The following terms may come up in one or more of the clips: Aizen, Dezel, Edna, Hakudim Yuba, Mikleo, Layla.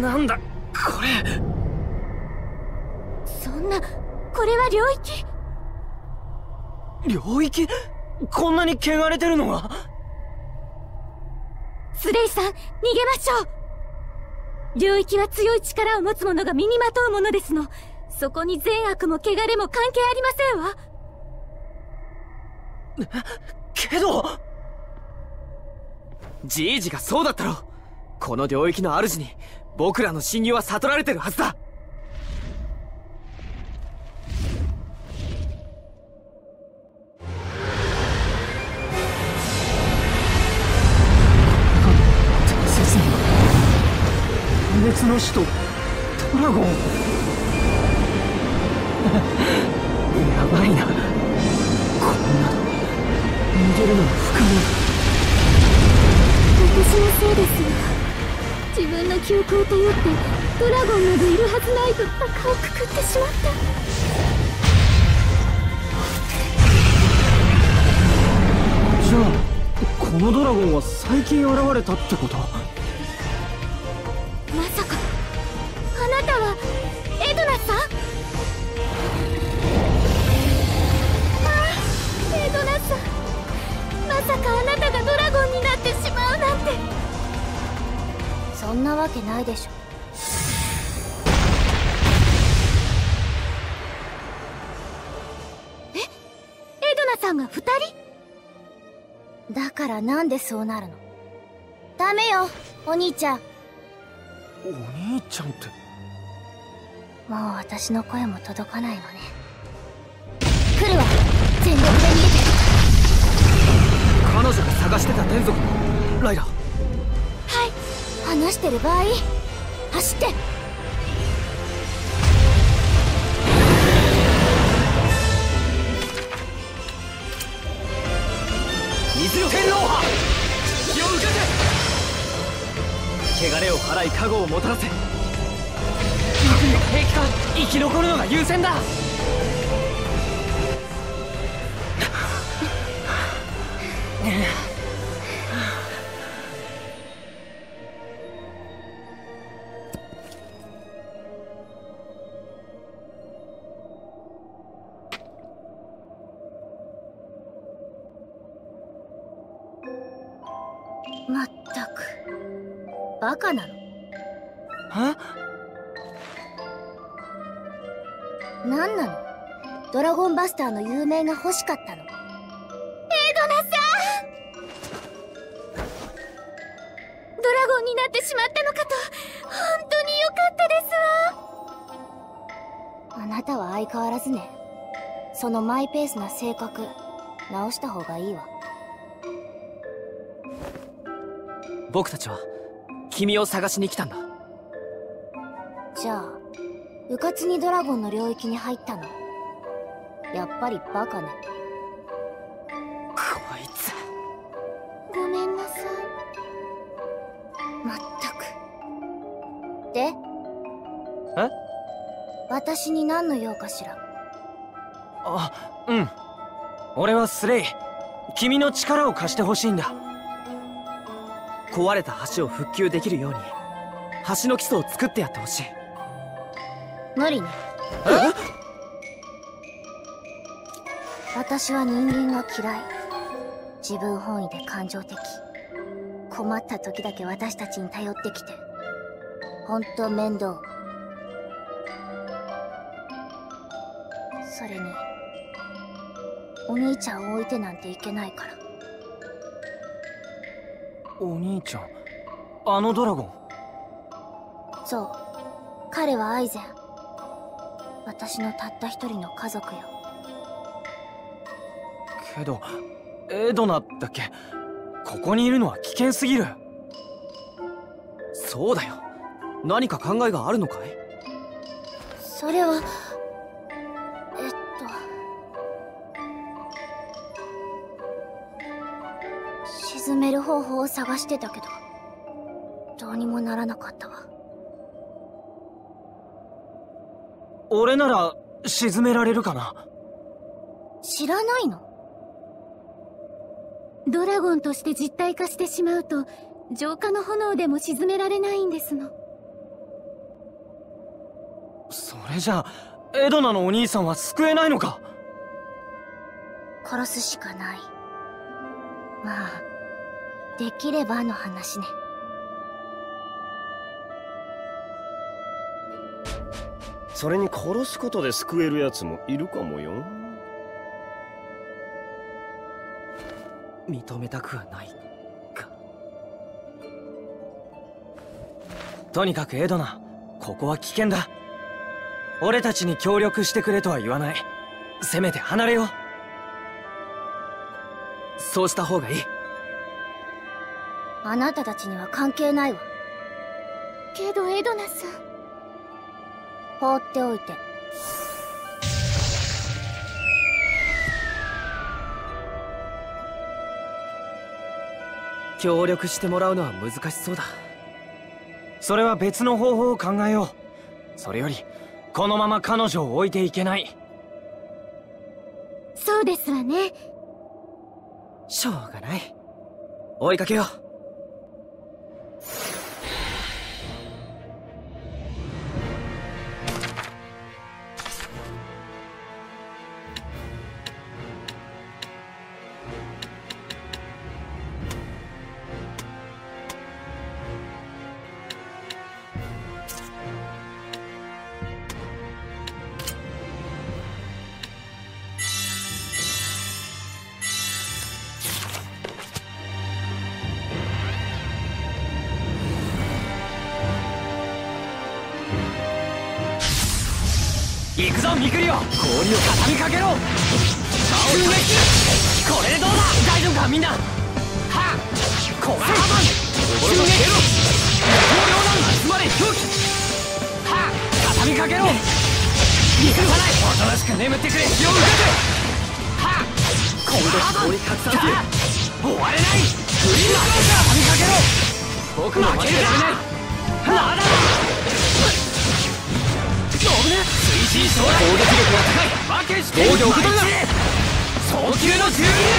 なんだこれ。そんな、これは領域。領域？こんなに汚れてるのは。スレイさん、逃げましょう。領域は強い力を持つ者が身にまとうものですの。そこに善悪も汚れも関係ありませんわ。けどじいじがそうだったろ。この領域の主に僕らの侵入は悟られてるはずだ。熱の使徒ドラゴンやばいな。こんなの逃げるのは不可能。私のせいですよ。自分の記憶を頼ってドラゴンなどいるはずないと高をくくってしまった。じゃあこのドラゴンは最近現れたってこと？まさかあなたはエドナさん？ああ、エドナさん、まさかあなたがドラゴンになってしまうなんて。そんなわけないでしょ。え、エドナさんが2人？だからなんでそうなるの？ダメよお兄ちゃん。お兄ちゃんってもう私の声も届かないのね。来るわ、全力で逃げて。彼女が探してた天族のライラ。はい、話してる場合走って。水の天皇派気を受けて。汚れを払い加護をもたらせ。陸の兵器か生き残るのが優先だ。まったく。バカなの？え？なんなの？ドラゴンバスターの有名が欲しかったの？エドナさん！ドラゴンになってしまったのかと、本当によかったですわ。あなたは相変わらずね。そのマイペースな性格、直した方がいいわ。僕たちは君を探しに来たんだ。じゃあ迂闊にドラゴンの領域に入ったの、やっぱりバカね。こいつ、ごめんなさい。まったく。で、え、私に何の用かしら。あ、うん、俺はスレイ。君の力を貸してほしいんだ。壊れた橋を復旧できるように橋の基礎を作ってやってほしい。無理ね。私は人間が嫌い。自分本位で感情的。困った時だけ私たちに頼ってきて本当面倒。それにお兄ちゃんを置いてなんていけないから。お兄ちゃん、あのドラゴン。そう、彼はアイゼン。私のたった一人の家族よ。けどエドナだっけ、ここにいるのは危険すぎる。そうだよ、何か考えがあるのかい？それは進める方法を探してたけどどうにもならなかったわ。俺なら沈められるかな。知らないの？ドラゴンとして実体化してしまうと浄化の炎でも沈められないんですの。それじゃあエドナのお兄さんは救えないのか。殺すしかない。まあできればの話ね。それに殺すことで救えるやつもいるかもよ。認めたくはないか。とにかくエドナ、ここは危険だ。俺たちに協力してくれとは言わない。せめて離れよう。そうした方がいい。あなたたちには関係ないわ。けどエドナさん、放っておいて。協力してもらうのは難しそうだ。それは別の方法を考えよう。それよりこのまま彼女を置いていけない。そうですわね。しょうがない、追いかけよう。行くぞミクリオ、氷を畳みかけろ。これでどうだ。大丈夫かみんな。はっ、コガハマン氷を消えろ。氷を乱集まれ狂気。はっ、畳みかけろ。行くはない。おとなしく眠ってくれ。気を受けて。はっ、今度は氷拡散する。終われない。フリーマン畳みかけろ。僕も負けるか。まだだ。推進将来攻撃力は高い。防御を受け取るな。早急の12連、う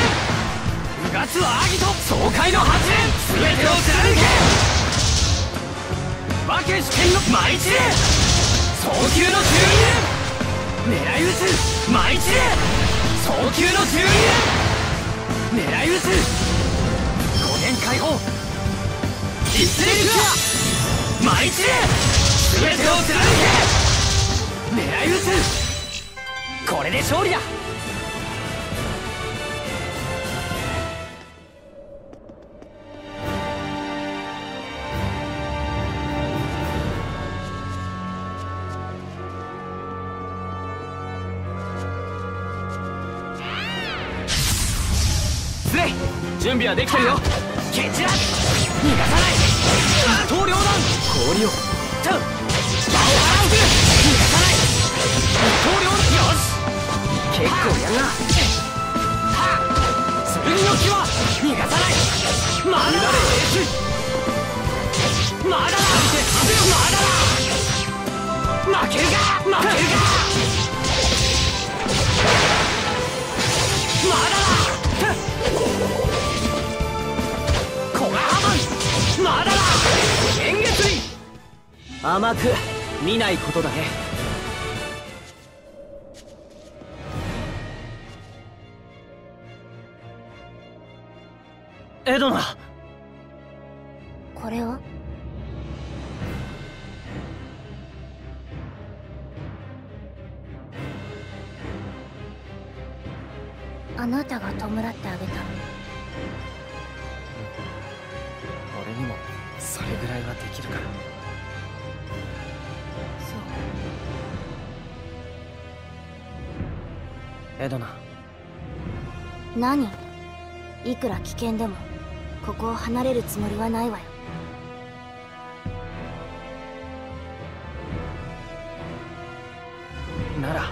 がつはアギト、爽快の8連、全てを貫け。バケシ剣のマイチレ、早急の12連、狙い撃つマイチレ、早急の12連、狙い撃つ5連解放、一連クアマイチレ、全てを貫け。狙い撃つ。これで勝利だ。スレイ、準備はできてるよ。ケチラ、逃がさない。投了弾、氷をタウン、場を払う。結構やな。剣の際、逃がさない。まだだ。まだだ。まだだ。負けるか。負けるか。まだだ。コガハマン。まだだ。円月に甘く見ないことだね。エドナ、これはあなたが弔ってあげたの。俺にもそれぐらいはできるから。そうエドナ。何、いくら危険でもここを離れるつもりはないわよ。なら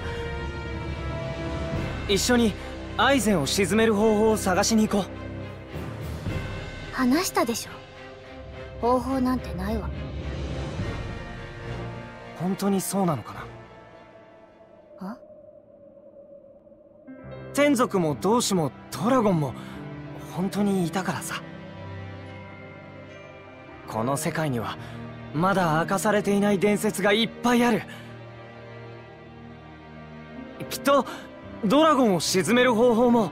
一緒にアイゼンを沈める方法を探しに行こう。話したでしょ、方法なんてないわ。本当にそうなのかな。あ、天族も同志もドラゴンも本当にいたからさ。この世界にはまだ明かされていない伝説がいっぱいある。きっとドラゴンを沈める方法も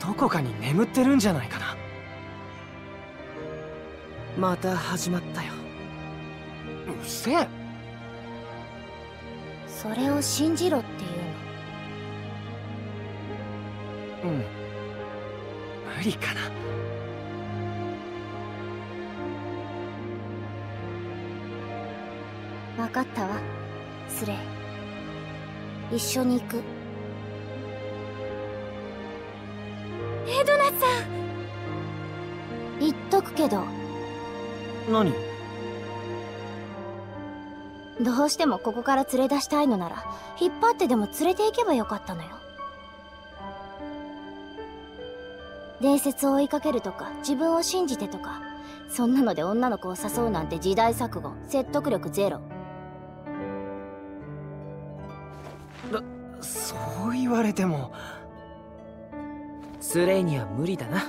どこかに眠ってるんじゃないかな。また始まったよ。うっせえ。それを信じろっていうの。うん、無理かな。分かったわ、スレイ。一緒に行く。エドナさん、言っとくけど。何？どうしてもここから連れ出したいのなら、引っ張ってでも連れて行けばよかったのよ。伝説を追いかけるとか、自分を信じてとか、そんなので女の子を誘うなんて時代錯誤、説得力ゼロ。そう言われてもスレイには無理だな。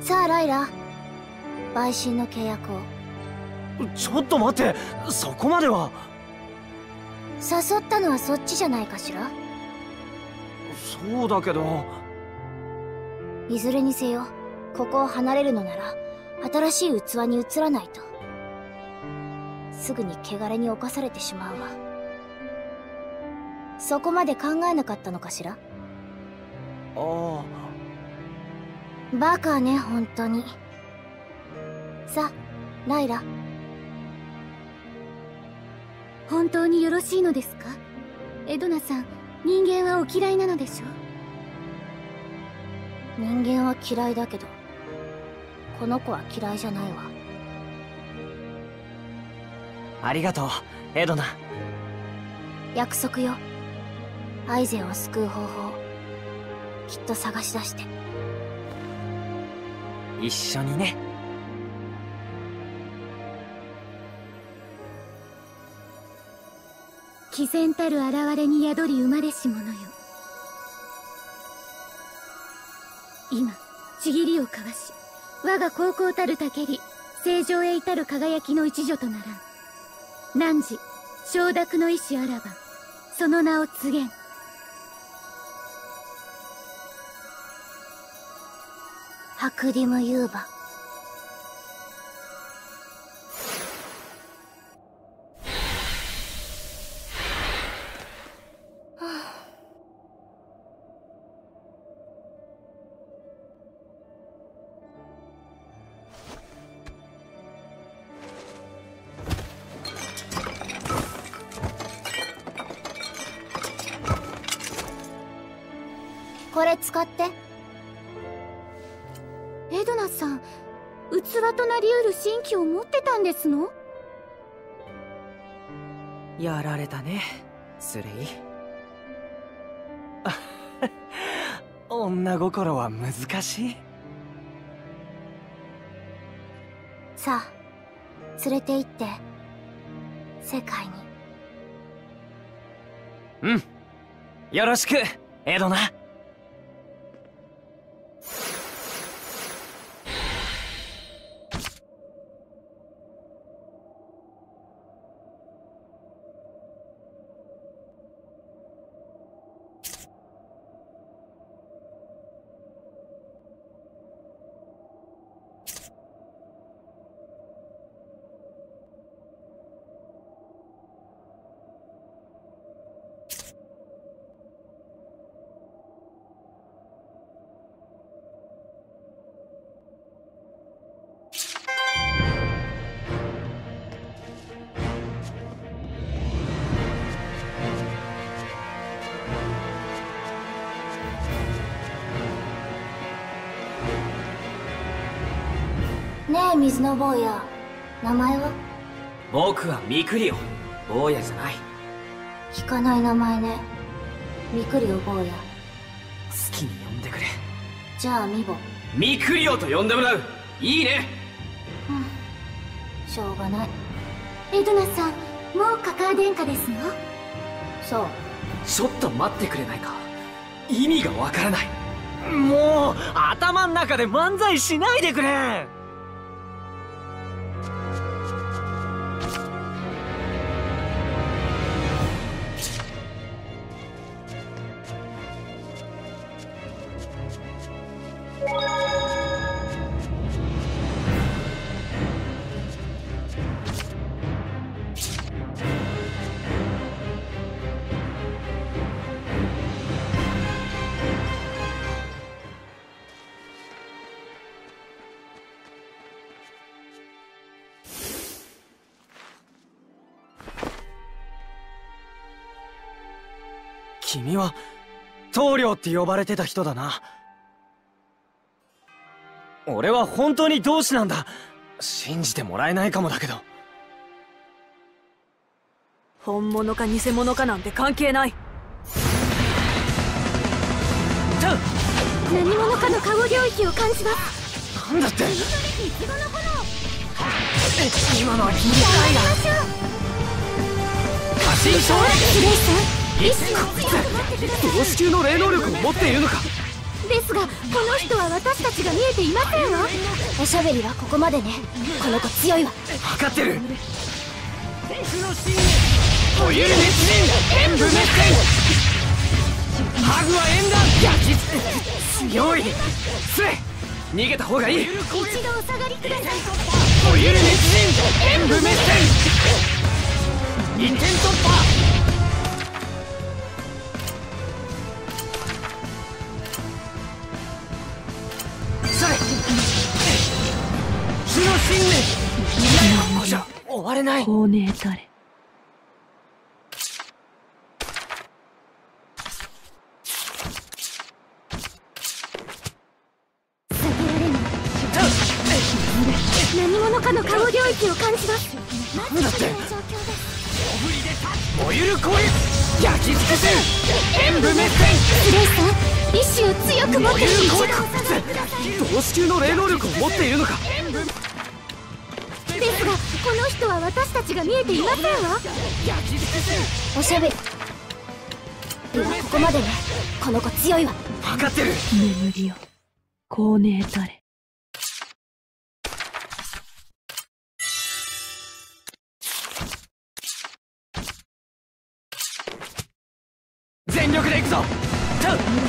さあライラ、陪審の契約を。ちょっと待って、そこまでは。誘ったのはそっちじゃないかしら。そうだけど、いずれにせよここを離れるのなら新しい器に移らないと。すぐに穢れに侵されてしまうわ。そこまで考えなかったのかしら。ああ、バカね、本当に。さあライラ、本当によろしいのですか。エドナさん、人間はお嫌いなのでしょう。人間は嫌いだけど、この子は嫌いじゃないわ。ありがとう、エドナ。約束よ。アイゼンを救う方法、きっと探し出して。一緒にね。毅然たる現れに宿り生まれし者よ。今、ちぎりをかわし、我が高校たるたけり、正常へ至る輝きの一助とならん。汝、承諾の意志あらば、その名を告げん。ハクディム・ユーバ。これ使って。エドナさん、器となりうる神器を持ってたんですの？やられたね、スレイ。女心は難しい。さあ連れて行って、世界に。うん、よろしくエドナ。ねえ水の坊や、名前は？僕はミクリオ。坊やじゃない。聞かない名前ね、ミクリオ坊や。好きに呼んでくれ。じゃあミボ。ミクリオと呼んでもらう。いいね。うん、しょうがない。エドナさん、もうカカア殿下ですの？そう。ちょっと待ってくれないか。意味がわからない。もう頭ん中で漫才しないでくれ。君は棟梁って呼ばれてた人だな。俺は本当に同志なんだ。信じてもらえないかもだけど。本物か偽物かなんて関係ない。何者かの加護領域を感じます。なんだって。今のは君じゃないな。過信症同志級の霊能力を持っているのか。ですがこの人は私たちが見えていませんわ。おしゃべりはここまでね。この子強いわ。分かってる。おゆる熱心演武熱戦。ハグは縁談。強い。つい逃げた方がいい。一度お下がりください。おゆる熱心演武熱戦。2点突破。火の信念。ここじゃ終われない。おねだれ。の顔領域を感じます。なんだって。燃ゆる攻撃。焼き尽くせ演武熱戦。レイさん意志を強く持っている。一度同志級の霊能力を持っているのか。ですがこの人は私たちが見えていませんわ。おしゃべりはここまでね。この子強いわ。分かってる。眠りよこうねえたれ。全力で行くぞ。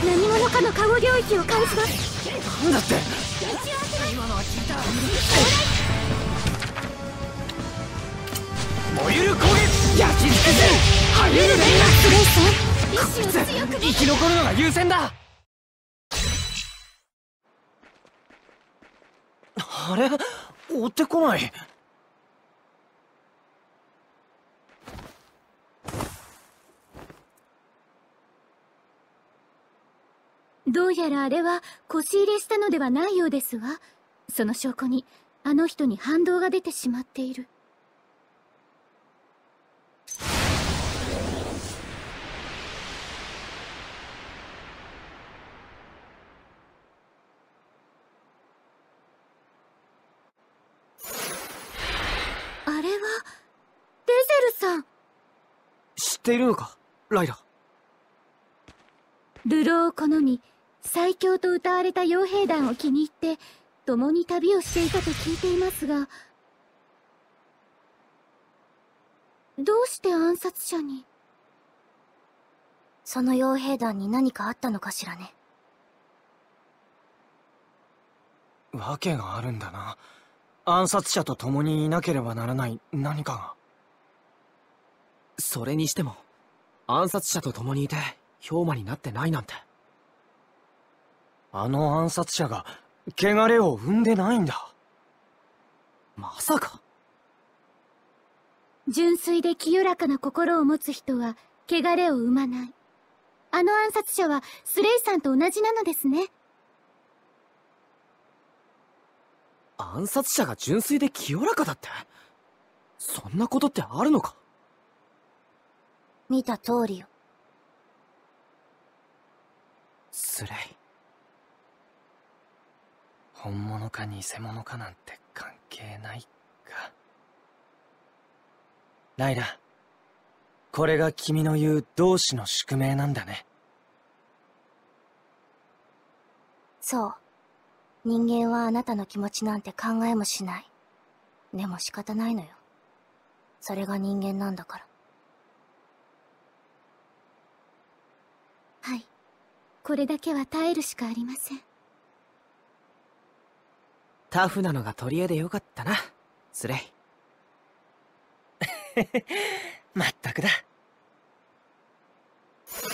何者かの加護領域を感じます。なんだって。燃ゆる攻撃。焼き尽くせはゆるレイナ。こいつ生き残るのが優先だ。あれ追ってこない。どうやらあれは腰入れしたのではないようですわ。その証拠にあの人に反動が出てしまっている。あれはデゼルさん。知っているのかライラ。流浪を好み最強と歌われた傭兵団を気に入って共に旅をしていたと聞いていますが、どうして暗殺者に。その傭兵団に何かあったのかしらね。訳があるんだな。暗殺者と共にいなければならない何かが。それにしても暗殺者と共にいて氷魔になってないなんて。あの暗殺者が汚れを生んでないんだ。まさか。純粋で清らかな心を持つ人は汚れを生まない。あの暗殺者はスレイさんと同じなのですね。暗殺者が純粋で清らかだって。そんなことってあるのか。見た通りよスレイ。本物か偽物かなんて関係ないか。ライラ、これが君の言う同志の宿命なんだね。そう。人間はあなたの気持ちなんて考えもしない。でも仕方ないのよ。それが人間なんだから。はい。これだけは耐えるしかありません。タフなのが取り柄でよかったなスレイ。まったくだ。ス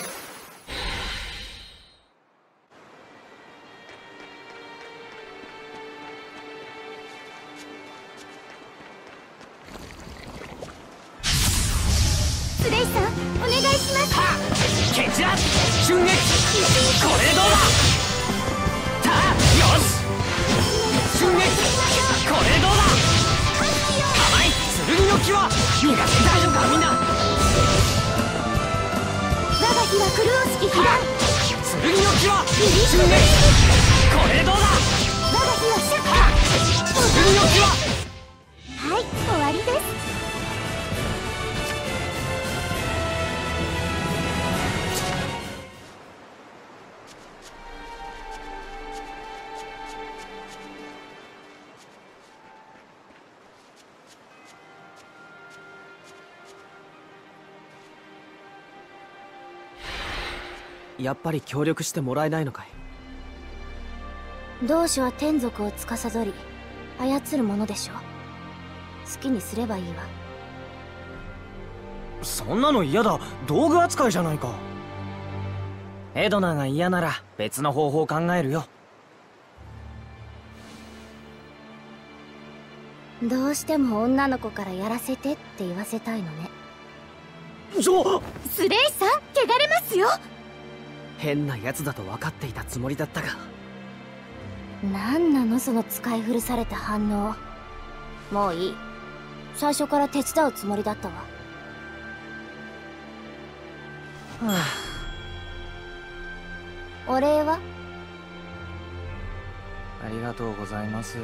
レイさんお願いします。蹴散らす瞬撃、これでどうだ。さあよし、瞬撃、これでどうだ。甘い剣の気は逃がせ。大丈夫かみんな。我が日は狂うしき被弾。剣の気は瞬撃、これでどうだ。我が日はシャカ。剣の気ははい、終わりです。やっぱり協力してもらえないのかい。同志は天族を司り操るものでしょう。好きにすればいいわ。そんなの嫌だ、道具扱いじゃないか。エドナが嫌なら別の方法を考えるよ。どうしても女の子からやらせてって言わせたいのね。じゃあスレイさん、汚れますよ。変なやつだと分かっていたつもりだったが。何なのその使い古された反応。もういい、最初から手伝うつもりだったわ。はあ、お礼は？ありがとうございます。